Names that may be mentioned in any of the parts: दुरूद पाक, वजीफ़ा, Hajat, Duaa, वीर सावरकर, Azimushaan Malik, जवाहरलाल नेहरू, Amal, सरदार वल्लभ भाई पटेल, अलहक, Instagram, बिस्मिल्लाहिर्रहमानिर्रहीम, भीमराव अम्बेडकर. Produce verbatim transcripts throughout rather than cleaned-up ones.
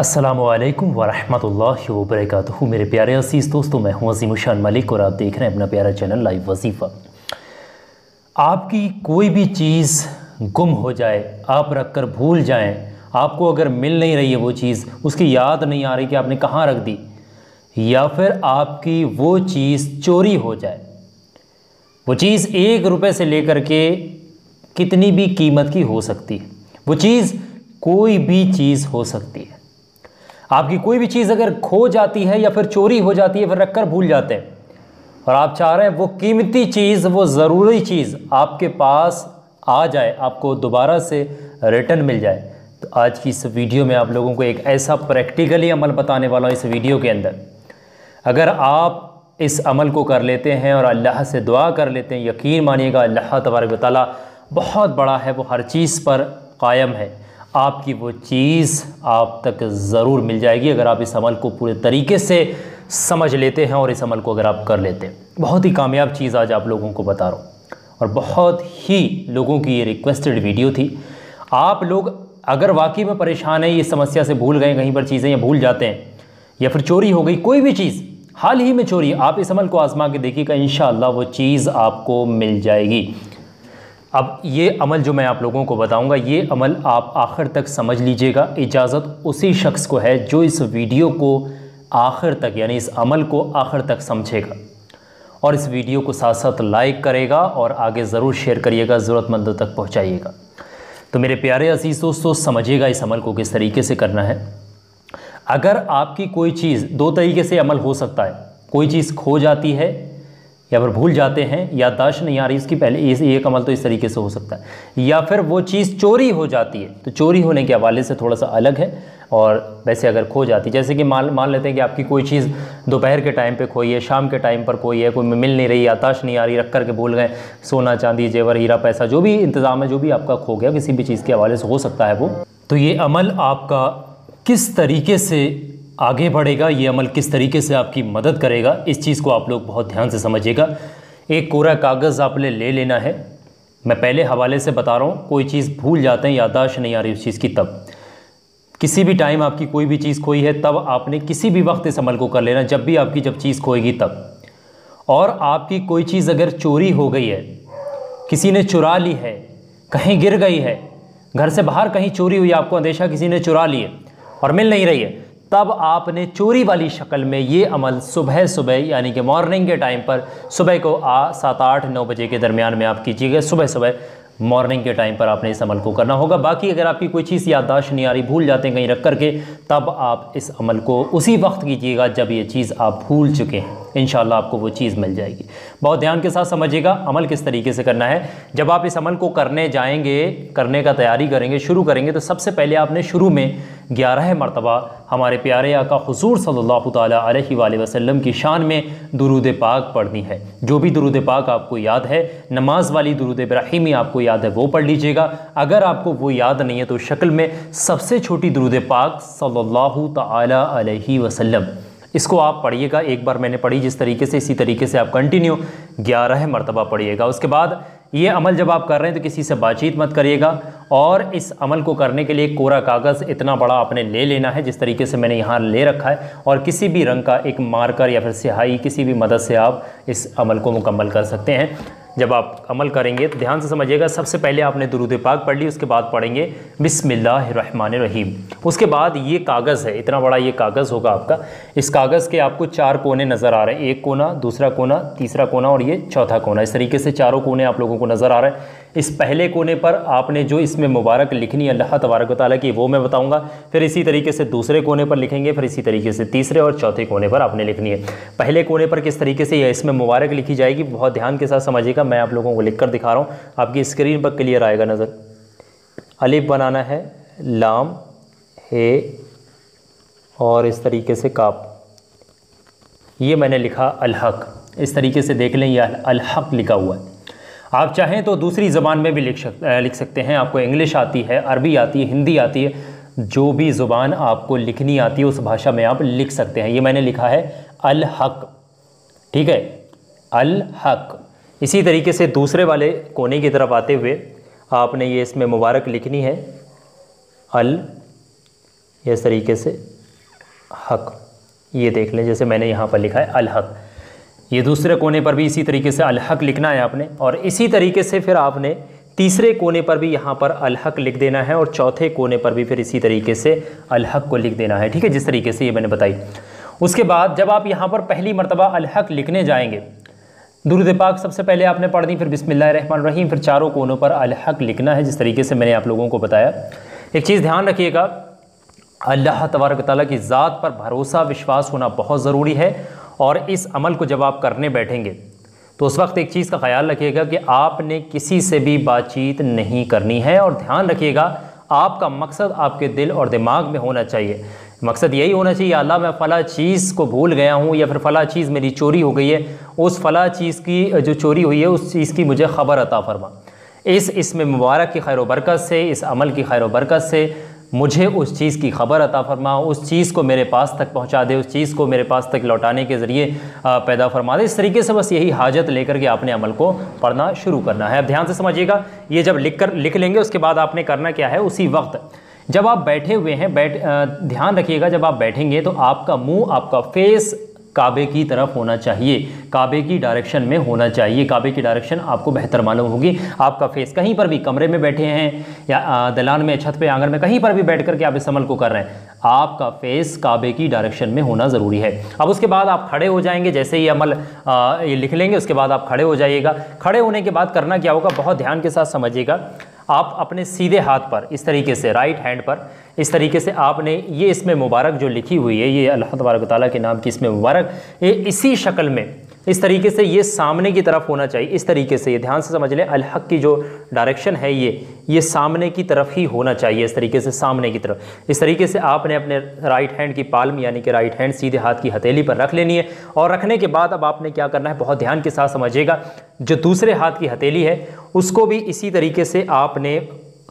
अस्सलामुअलैकुम वरहमतुल्लाहि वबरकातुहू। मेरे प्यारे असीज़ दोस्तों, मैं हूँ अज़ीमुशान मलिक और आप देख रहे हैं अपना प्यारा चैनल लाइव वजीफ़ा। आपकी कोई भी चीज़ गुम हो जाए, आप रख कर भूल जाएँ, आपको अगर मिल नहीं रही है वो चीज़, उसकी याद नहीं आ रही कि आपने कहाँ रख दी, या फिर आपकी वो चीज़ चोरी हो जाए, वो चीज़ एक रुपए से लेकर के कितनी भी कीमत की हो सकती है, वो चीज़ कोई भी चीज़ हो सकती है। आपकी कोई भी चीज़ अगर खो जाती है या फिर चोरी हो जाती है, फिर रख कर भूल जाते हैं और आप चाह रहे हैं वो कीमती चीज़, वो ज़रूरी चीज़ आपके पास आ जाए, आपको दोबारा से रिटर्न मिल जाए, तो आज की इस वीडियो में आप लोगों को एक ऐसा प्रैक्टिकली अमल बताने वाला हूँ। इस वीडियो के अंदर अगर आप इस अमल को कर लेते हैं और अल्लाह से दुआ कर लेते हैं, यकीन मानिएगा अल्लाह तबारक व तआला बहुत बड़ा है, वो हर चीज़ पर कायम है, आपकी वो चीज़ आप तक ज़रूर मिल जाएगी अगर आप इस अमल को पूरे तरीके से समझ लेते हैं। और इस अमल को अगर आप कर लेते हैं, बहुत ही कामयाब चीज़ आज आप लोगों को बता रहा हूँ और बहुत ही लोगों की ये रिक्वेस्टेड वीडियो थी। आप लोग अगर वाकई में परेशान है, इस समस्या से भूल गए कहीं पर चीज़ें या भूल जाते हैं या फिर चोरी हो गई, कोई भी चीज़ हाल ही में चोरी, आप इस अमल को आजमा के देखिएगा, इंशाअल्लाह वो चीज़ आपको मिल जाएगी। अब ये अमल जो मैं आप लोगों को बताऊंगा, ये अमल आप आखिर तक समझ लीजिएगा। इजाज़त उसी शख्स को है जो इस वीडियो को आखिर तक, यानी इस अमल को आखिर तक समझेगा और इस वीडियो को साथ साथ लाइक करेगा और आगे ज़रूर शेयर करिएगा, ज़रूरतमंदों तक पहुँचाइएगा। तो मेरे प्यारे अज़ीज़ दोस्तों, समझिएगा इस अमल को किस तरीके से करना है। अगर आपकी कोई चीज़, दो तरीके से अमल हो सकता है, कोई चीज़ खो जाती है या फिर भूल जाते हैं, याददाश्त नहीं आ रही इसकी, पहले इस एक अमल तो इस तरीके से हो सकता है, या फिर वो चीज़ चोरी हो जाती है। तो चोरी होने के हवाले से थोड़ा सा अलग है, और वैसे अगर खो जाती, जैसे कि मान मान लेते हैं कि आपकी कोई चीज़ दोपहर के टाइम पे खोई है, शाम के टाइम पर खोई है, कोई मिल नहीं रही, याददाश्त नहीं आ रही, रख कर के भूल गए, सोना चांदी जेवर हीरा पैसा जो भी इंतज़ाम है, जो भी आपका खो गया किसी भी चीज़ के हवाले से हो सकता है वो। तो ये अमल आपका किस तरीके से आगे बढ़ेगा, ये अमल किस तरीके से आपकी मदद करेगा, इस चीज़ को आप लोग बहुत ध्यान से समझिएगा। एक कोरा कागज़ आपने ले लेना है, मैं पहले हवाले से बता रहा हूँ, कोई चीज़ भूल जाते हैं, याददाश्त नहीं आ रही उस चीज़ की, तब किसी भी टाइम आपकी कोई भी चीज़ खोई है, तब आपने किसी भी वक्त इस अमल को कर लेना, जब भी आपकी जब चीज़ खोएगी तब। और आपकी कोई चीज़ अगर चोरी हो गई है, किसी ने चुरा ली है, कहीं गिर गई है, घर से बाहर कहीं चोरी हुई, आपको अंदेशा किसी ने चुरा ली है और मिल नहीं रही है, तब आपने चोरी वाली शक्ल में ये अमल सुबह सुबह, यानी कि मॉर्निंग के टाइम पर, सुबह को आ सात आठ नौ बजे के दरमियान में आप कीजिएगा। सुबह सुबह मॉर्निंग के टाइम पर आपने इस अमल को करना होगा। बाकी अगर आपकी कोई चीज़ याददाश्त नहीं आ रही, भूल जाते हैं कहीं रख कर के, तब आप इस अमल को उसी वक्त कीजिएगा जब ये चीज़ आप भूल चुके हैं, इंशाल्लाह आपको वो चीज़ मिल जाएगी। बहुत ध्यान के साथ समझिएगा अमल किस तरीके से करना है। जब आप इस अमल को करने जाएंगे, करने का तैयारी करेंगे, शुरू करेंगे, तो सबसे पहले आपने शुरू में ग्यारह मरतबा हमारे प्यारे आका हुजूर सल्लल्लाहु ताला अलैहि वसल्लम की शान में दुरूद पाक पढ़नी है। जो भी दुरूद पाक आपको याद है, नमाज वाली दुरूद इब्राहिमी आपको याद है वो पढ़ लीजिएगा। अगर आपको वो याद नहीं है तो शक्ल में सबसे छोटी दुरूद पाक सल्लल्लाहु ताला अलैहि वसल्लम, इसको आप पढ़िएगा। एक बार मैंने पढ़ी जिस तरीके से, इसी तरीके से आप कंटिन्यू ग्यारह मरतबा पढ़िएगा। उसके बाद ये अमल जब आप कर रहे हैं तो किसी से बातचीत मत करिएगा। और इस अमल को करने के लिए कोरा कागज़ इतना बड़ा आपने ले लेना है, जिस तरीके से मैंने यहाँ ले रखा है, और किसी भी रंग का एक मार्कर या फिर स्याही, किसी भी मदद से आप इस अमल को मुकम्मल कर सकते हैं। जब आप अमल करेंगे तो ध्यान से समझिएगा, सबसे पहले आपने दुरूद पाक पढ़ ली, उसके बाद पढ़ेंगे बिस्मिल्लाहिर्रहमानिर्रहीम। उसके बाद ये कागज़ है, इतना बड़ा ये कागज़ होगा आपका, इस कागज़ के आपको चार कोने नज़र आ रहे हैं, एक कोना, दूसरा कोना, तीसरा कोना और ये चौथा कोना, इस तरीके से चारों कोने आप लोगों को नज़र आ रहे हैं। इस पहले कोने पर आपने जो इसमें मुबारक लिखनी है अल्लाह तबारक व तआला की, वो मैं बताऊँगा, फिर इसी तरीके से दूसरे कोने पर लिखेंगे, फिर इसी तरीके से तीसरे और चौथे कोने पर आपने लिखनी है। पहले कोने पर किस तरीके से यह इसमें मुबारक लिखी जाएगी, बहुत ध्यान के साथ समझिएगा, मैं आप लोगों को लिखकर दिखा रहा हूँ, आपकी स्क्रीन पर क्लियर आएगा नज़र। अलिफ बनाना है, लाम, हे और इस तरीके से काफ, ये मैंने लिखा अलहक, इस तरीके से देख लें, यह अलहक लिखा हुआ है। आप चाहें तो दूसरी ज़बान में भी लिख सकते लिख सकते हैं, आपको इंग्लिश आती है, अरबी आती है, हिंदी आती है, जो भी ज़ुबान आपको लिखनी आती है उस भाषा में आप लिख सकते हैं। ये मैंने लिखा है अलहक, ठीक है, अलहक। इसी तरीके से दूसरे वाले कोने की तरफ आते हुए आपने ये इसमें मुबारक लिखनी है, अल या इस तरीके से हक, ये देख लें जैसे मैंने यहाँ पर लिखा है अलहक, ये दूसरे कोने पर भी इसी तरीके से अलहक लिखना है आपने, और इसी तरीके से फिर आपने तीसरे कोने पर भी यहाँ पर अलहक लिख देना है, और चौथे कोने पर भी फिर इसी तरीके से अलहक को लिख देना है, ठीक है, जिस तरीके से ये मैंने बताई। उसके बाद जब आप यहाँ पर पहली मरतबा अलहक लिखने जाएंगे, दुरूद पाक सबसे पहले आपने पढ़नी, फिर बिस्मिल्लाह रहमान रहीम, फिर चारों कोनों पर अलहक लिखना है जिस तरीके से मैंने आप लोगों को बताया। एक चीज़ ध्यान रखिएगा, अल्लाह तबारक तआला की ज़ात पर भरोसा विश्वास होना बहुत ज़रूरी है, और इस अमल को जब आप करने बैठेंगे तो उस वक्त एक चीज़ का ख्याल रखिएगा कि आपने किसी से भी बातचीत नहीं करनी है, और ध्यान रखिएगा आपका मकसद आपके दिल और दिमाग में होना चाहिए। मकसद यही होना चाहिए, अल्लाह मैं फ़ला चीज़ को भूल गया हूँ, या फिर फ़ला चीज़ मेरी चोरी हो गई है, उस फ़ला चीज़ की जो चोरी हुई है उस चीज़ की मुझे ख़बर अता फरमा, इस इसमें मुबारक की खैर बरकत से, इस अमल की खैर बरकत से मुझे उस चीज़ की खबर अता फरमा, उस चीज़ को मेरे पास तक पहुंचा दे, उस चीज़ को मेरे पास तक लौटाने के ज़रिए पैदा फरमा दे। इस तरीके से बस यही हाजत लेकर के आपने अमल को पढ़ना शुरू करना है। अब ध्यान से समझिएगा, ये जब लिख कर लिख लेंगे उसके बाद आपने करना क्या है, उसी वक्त जब आप बैठे हुए हैं, बैठ ध्यान रखिएगा, जब आप बैठेंगे तो आपका मुँह, आपका फेस काबे की तरफ होना चाहिए, काबे की डायरेक्शन में होना चाहिए, काबे की डायरेक्शन आपको बेहतर मालूम होगी। आपका फेस कहीं पर भी, कमरे में बैठे हैं या दलान में, छत पे, आंगन में, कहीं पर भी बैठ करके आप इस अमल को कर रहे हैं, आपका फेस काबे की डायरेक्शन में होना ज़रूरी है। अब उसके बाद आप खड़े हो जाएंगे, जैसे ही अमल आ, ये लिख लेंगे उसके बाद आप खड़े हो जाइएगा। खड़े होने के बाद करना क्या होगा, बहुत ध्यान के साथ समझिएगा। आप अपने सीधे हाथ पर इस तरीके से, राइट हैंड पर इस तरीके से आपने ये इसमें मुबारक जो लिखी हुई है, ये अल्लाह तबारक ताला के नाम की इसमें मुबारक, ये इसी शक्ल में इस तरीके से ये सामने की तरफ होना चाहिए, इस तरीके से, ये ध्यान से समझ लें, अलहक की जो डायरेक्शन है ये ये सामने की तरफ ही होना चाहिए, इस तरीके से सामने की तरफ। इस तरीके से आपने अपने राइट हैंड की पाल्म यानी कि राइट हैंड सीधे हाथ की हथेली पर रख लेनी है, और रखने के बाद अब आपने क्या करना है, बहुत ध्यान के साथ समझिएगा, जो दूसरे हाथ की हथेली है उसको भी इसी तरीके से आपने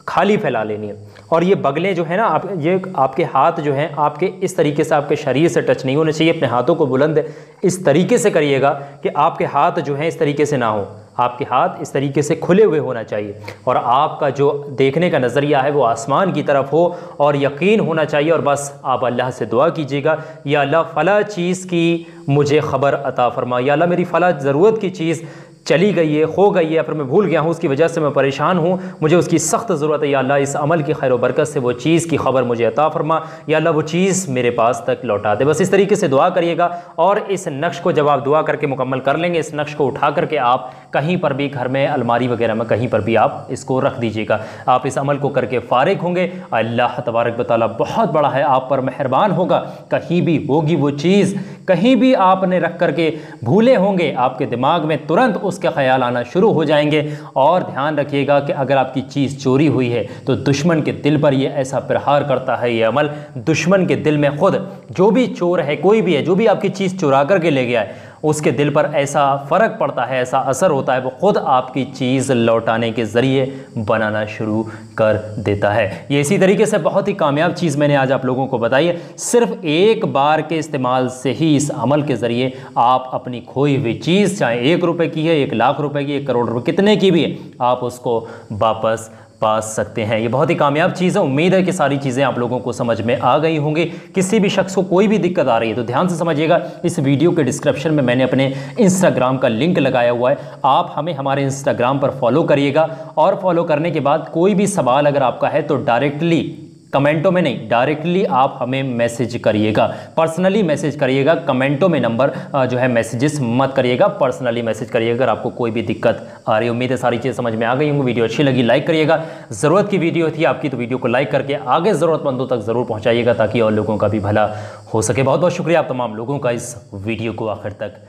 खाली फैला लेनी है, और ये बगलें जो है ना आप, ये आपके हाथ जो हैं आपके इस तरीके से आपके शरीर से टच नहीं होने चाहिए। अपने हाथों को बुलंद इस तरीके से करिएगा कि आपके हाथ जो हैं इस तरीके से ना हो, आपके हाथ इस तरीके से खुले हुए होना चाहिए, और आपका जो देखने का नज़रिया है वो आसमान की तरफ हो, और यकीन होना चाहिए। और बस आप अल्लाह से दुआ कीजिएगा, या अल्लाह फ़ला चीज़ की मुझे ख़बर अता फरमा, या अल्लाह मेरी फ़ला ज़रूरत की चीज़ चली गई है, खो गई है, या फिर मैं भूल गया हूँ, उसकी वजह से मैं परेशान हूँ, मुझे उसकी सख्त ज़रूरत है, या अल्लाह इस अमल की खैर बरकत से वो चीज़ की खबर मुझे अता फरमा, या अल्लाह वो चीज़ मेरे पास तक लौटा दे। बस इस तरीके से दुआ करिएगा, और इस नक्श को जब आप दुआ करके मुकम्मल कर लेंगे, इस नक्श को उठा करके आप कहीं पर भी घर में, अलमारी वगैरह में कहीं पर भी आप इसको रख दीजिएगा। आप इस अमल को करके फ़ारिग होंगे, अल्लाह तबारक व तआला बहुत बड़ा है, आप पर मेहरबान होगा, कहीं भी होगी वो चीज़, कहीं भी आपने रख करके भूले होंगे, आपके दिमाग में तुरंत उसके ख्याल आना शुरू हो जाएंगे। और ध्यान रखिएगा कि अगर आपकी चीज़ चोरी हुई है तो दुश्मन के दिल पर यह ऐसा प्रहार करता है ये अमल, दुश्मन के दिल में खुद जो भी चोर है, कोई भी है, जो भी आपकी चीज़ चुरा करके ले गया है, उसके दिल पर ऐसा फ़र्क पड़ता है, ऐसा असर होता है, वो ख़ुद आपकी चीज़ लौटाने के ज़रिए बनाना शुरू कर देता है। ये इसी तरीके से बहुत ही कामयाब चीज़ मैंने आज आप लोगों को बताई है। सिर्फ एक बार के इस्तेमाल से ही इस अमल के ज़रिए आप अपनी खोई हुई चीज़, चाहे एक रुपए की है, एक लाख रुपए की, एक करोड़ रुपए, कितने की भी है, आप उसको वापस पा सकते हैं। ये बहुत ही कामयाब चीज़ है। उम्मीद है कि सारी चीज़ें आप लोगों को समझ में आ गई होंगी। किसी भी शख्स को कोई भी दिक्कत आ रही है तो ध्यान से समझिएगा, इस वीडियो के डिस्क्रिप्शन में मैंने अपने इंस्टाग्राम का लिंक लगाया हुआ है, आप हमें हमारे इंस्टाग्राम पर फॉलो करिएगा, और फॉलो करने के बाद कोई भी सवाल अगर आपका है तो डायरेक्टली कमेंटों में नहीं, डायरेक्टली आप हमें मैसेज करिएगा, पर्सनली मैसेज करिएगा, कमेंटों में नंबर जो है मैसेजेस मत करिएगा, पर्सनली मैसेज करिएगा अगर आपको कोई भी दिक्कत आ रही। उम्मीद है सारी चीज़ें समझ में आ गई होंगी। वीडियो अच्छी लगी लाइक करिएगा, ज़रूरत की वीडियो थी आपकी तो वीडियो को लाइक करके आगे ज़रूरतमंदों तक ज़रूर पहुँचाइएगा ताकि और लोगों का भी भला हो सके। बहुत बहुत शुक्रिया आप तमाम लोगों का इस वीडियो को आखिर तक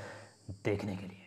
देखने के लिए।